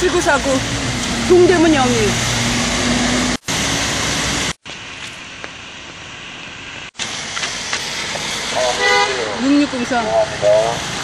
지구사구 동대문 영유. 아, 6603.